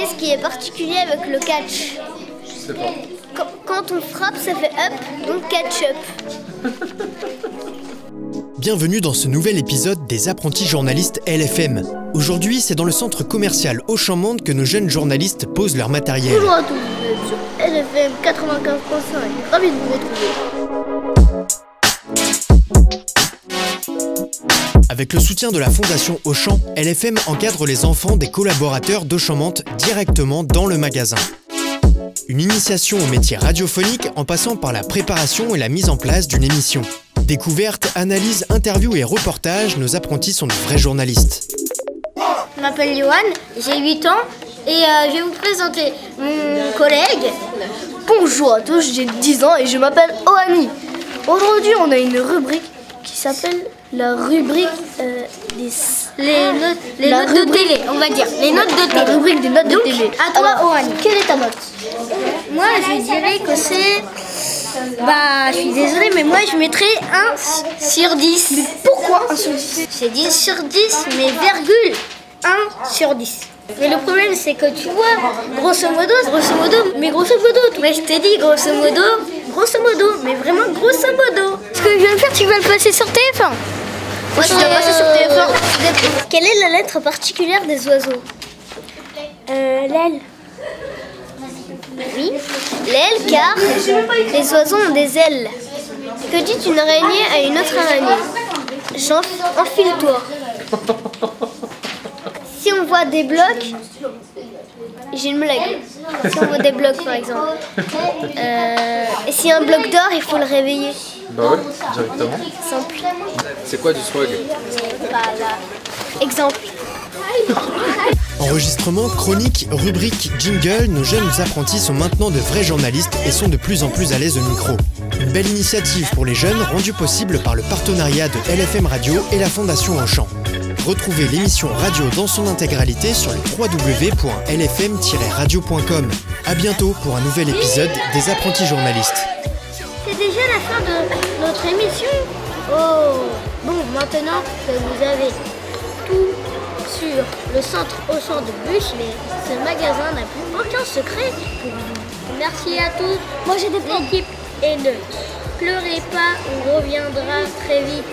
Qu'est-ce qui est particulier avec le catch? Je sais pas. Quand on frappe, ça fait up, donc catch up. Bienvenue dans ce nouvel épisode des apprentis journalistes LFM. Aujourd'hui, c'est dans le centre commercial Auchan Monde que nos jeunes journalistes posent leur matériel. Bonjour à tous, vous êtes sur LFM 95.5. Ravi de vous retrouver. Avec le soutien de la Fondation Auchan, LFM encadre les enfants des collaborateurs d'Auchan Monde directement dans le magasin. Une initiation au métier radiophonique en passant par la préparation et la mise en place d'une émission. Découvertes, analyses, interviews et reportages, nos apprentis sont de vrais journalistes. Je m'appelle Johan, j'ai 8 ans et je vais vous présenter mon collègue. Bonjour à tous, j'ai 10 ans et je m'appelle Oami. Aujourd'hui, on a une rubrique qui s'appelle la rubrique des notes de télé, on va dire. Les notes de télé. La rubrique des notes de télé. À toi, Owen, quelle est ta note? Moi, je dirais que c'est... Bah, je suis désolée, mais moi, je mettrais 1 sur 10. Mais pourquoi 1 sur 10? C'est 10 sur 10, mais virgule 1 sur 10. Mais le problème, c'est que tu vois, grosso modo, ce que je viens de faire, tu vas le passer sur TF1. Moi, je vais passer sur TF1. Quelle est la lettre particulière des oiseaux? L'aile. Oui, l'aile, car les oiseaux ont des ailes. Que dit une araignée à une autre araignée? Genre, enfile-toi. Si on voit des blocs, j'ai une blague. Si on voit des blocs, par exemple. Et si un bloc dort, il faut le réveiller. Bah ouais, directement. Simple. C'est quoi du swag? Voilà. Exemple. Enregistrement, chronique, rubrique, jingle, nos jeunes apprentis sont maintenant de vrais journalistes et sont de plus en plus à l'aise au micro. Une belle initiative pour les jeunes rendue possible par le partenariat de LFM Radio et la Fondation Auchan. Retrouvez l'émission radio dans son intégralité sur le www.lfm-radio.com. A bientôt pour un nouvel épisode des apprentis journalistes. C'est déjà la fin de notre émission. Oh, bon, maintenant que vous avez tout sur le centre Auchan de Buche, mais ce magasin n'a plus aucun secret pour vous. Merci à tous. Moi, j'ai des plans. L'équipe est neutre. Pleurez pas, on reviendra très vite.